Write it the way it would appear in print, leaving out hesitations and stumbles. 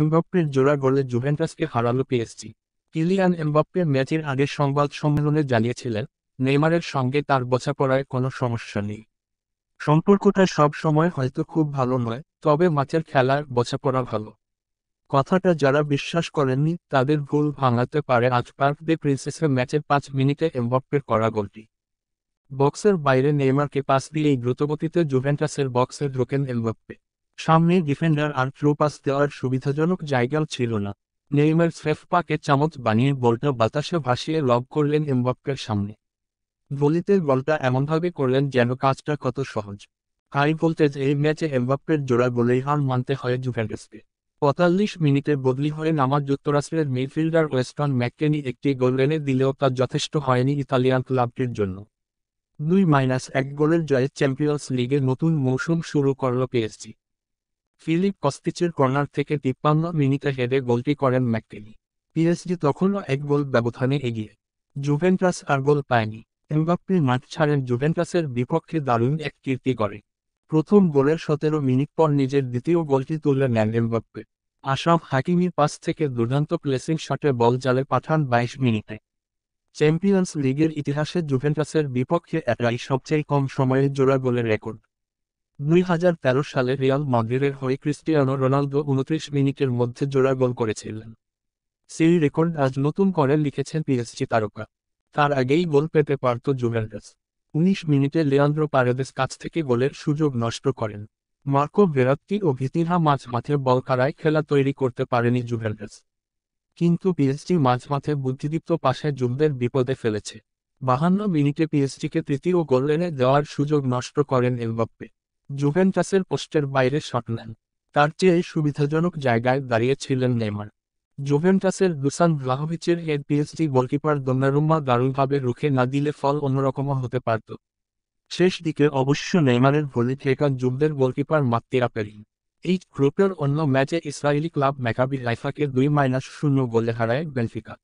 এমবাপ্পের জোড়া গোলে জুভেন্টাসকে হারালো পিএসজি। কিলিয়ান এমবাপ্পের ম্যাচের আগে সংবাদ সম্মেলনে জানিয়েছিলেন, নেইমারের সঙ্গে তার বোঝাপড়ায় কোনো সমস্যা নেই। সম্পর্কটা সব সময় হয়তো খুব ভালো নয়, তবে ম্যাচের খেলার বোঝাপড়া ভালো। কথাটা যারা বিশ্বাস করেননি তাদের ভুল ভাঙাতে পারে আজ পার্ক দে প্রিন্সেসের ম্যাচে 5 মিনিটে এমবাপ্পের করা গোলটি। বক্সের বাইরে নেইমারকে পাস দিয়ে দ্রুতগতিতে জুভেন্টাসের বক্সে ঢোকেন এমবাপ্পে। সামনে ডিফেন্ডার আর থ্রু পাস দেওয়ার সুবিধাজনক জায়গাও ছিল না। নেইমার স্রেফ পাকে চামচ বানিয়ে বলটা বাতাসে ভাসিয়ে লব করলেন এমবাপ্পের সামনে। গলিতে বলটা এমনভাবে করলেন যেন কাজটা কত সহজ। হাই ভোল্টেজ এই ম্যাচে এমবাপ্পের জোড়া গোলেই হার মানতে হয় জুভেন্টাসকে। 45 মিনিটে বদলি হয়ে নামা যুক্তরাষ্ট্রের মিডফিল্ডার ওয়েস্টন ম্যাককেনি একটি গোল এনে দিলেও তা যথেষ্ট হয়নি ইতালিয়ান ক্লাবটির জন্য। 2-1 গোলের জয়ে চ্যাম্পিয়ন্স লিগে নতুন মৌসুম শুরু করল পিএসজি। ফিলিপ কস্তিচের কর্নার থেকে 53 মিনিটে হেডে গোলটি করেন ম্যাককেনি। পিএসজি তখনও 1 গোল ব্যবধানে এগিয়ে। জুভেন্টাস আর গোল পায়নি। এমবাপ্পে মাঠ ছাড়েন, জুভেন্টাসের বিপক্ষে দারুণ এক কীর্তি করে। প্রথম গোলের 17 মিনিট পর নিজের দ্বিতীয় গোলটি তুলে নেন এমবাপ্পে। আশরাফ হাকিমির পাস থেকে দুর্দান্ত প্লেসিং শটে বল জালে পাঠান 22 মিনিটে। চ্যাম্পিয়ন্স লিগের ইতিহাসে জুভেন্টাসের বিপক্ষে এটাই সবচেয়ে কম সময়ে জোড়া গোলের রেকর্ড। 2013 সালে রিয়াল মাদ্রিদের হয়ে ক্রিস্টিয়ানো রোনালদো 29 মিনিটের মধ্যে জোড়া গোল করেছিলেন। সেই রেকর্ড আজ নতুন করে লিখেছেন পিএসজি তারকা। তার আগেই গোল পেতে পারত জুভেন্টাস। 19 মিনিটে লিয়ান্দ্রো পারেদেস কাছ থেকে গোলের সুযোগ নষ্ট করেন। মার্কো ভেরাত্তি ও ভিতিনহা মাঝমাঠে বল কাড়ায় খেলা তৈরি করতে পারেনি জুভেন্টাস। কিন্তু পিএসজি মাঝমাঠে বুদ্ধিদীপ্ত পাশে জুভদের বিপদে ফেলেছে। 52 মিনিটে পিএসজিকে তৃতীয় গোল এনে দেওয়ার সুযোগ নষ্ট করেন এমবাপ্পে। জুভেন্টাসের পোস্টের বাইরে শট নেন। তার চেয়ে সুবিধাজনক জায়গায় দাঁড়িয়েছিলেন নেইমার। জুভেন্টাসের দুসান ভ্লাহোভিচের হেড পিএসজি গোলকিপার দোন্নারুম্মা দারুণভাবে রুখে না দিলে ফল অন্যরকমও হতে পারত। শেষ দিকে অবশ্য নেইমারের ভলি ঠেকান জুভদের গোলকিপার মাত্তিরা পেরিন। এই গ্রুপের অন্য ম্যাচে ইসরায়েলি ক্লাব মেকাবি হাইফাকে 2-0 গোলে হারায় বেনফিকা।